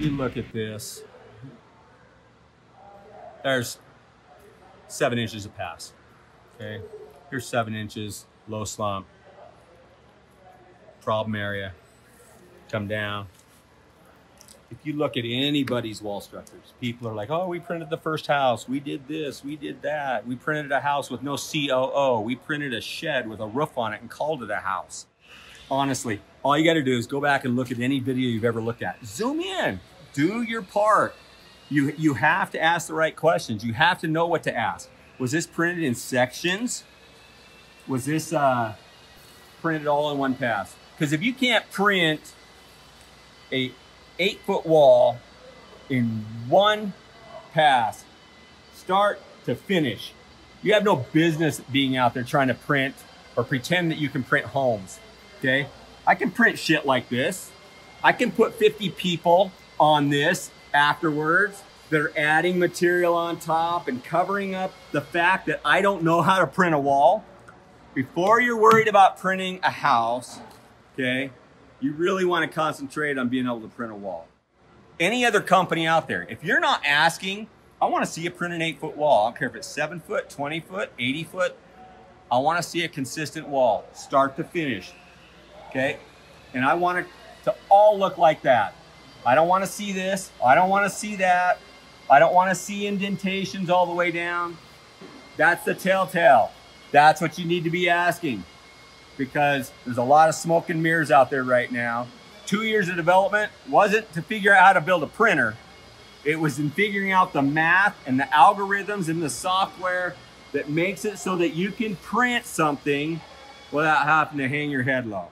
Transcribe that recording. you look at this, there's 7 inches of pass, okay? Here's 7 inches, low slump, problem area, come down. If you look at anybody's wall structures, people are like, oh, we printed the first house. We did this, we did that. We printed a house with no COO. We printed a shed with a roof on it and called it a house. Honestly, all you gotta do is go back and look at any video you've ever looked at. Zoom in, do your part. You have to ask the right questions. You have to know what to ask. Was this printed in sections? Was this printed all in one pass? Because if you can't print a 8-foot wall in one pass, start to finish. You have no business being out there trying to print or pretend that you can print homes, okay? I can print shit like this. I can put 50 people on this afterwards that are adding material on top and covering up the fact that I don't know how to print a wall. Before you're worried about printing a house, okay? You really want to concentrate on being able to print a wall. Any other company out there, if you're not asking, I want to see you print an 8-foot wall. I don't care if it's 7 foot, 20 foot, 80 foot. I want to see a consistent wall, start to finish, okay? And I want it to all look like that. I don't want to see this. I don't want to see that. I don't want to see indentations all the way down. That's the telltale. That's what you need to be asking, because there's a lot of smoke and mirrors out there right now. 2 years of development wasn't to figure out how to build a printer. It was in figuring out the math and the algorithms and the software that makes it so that you can print something without having to hang your head low.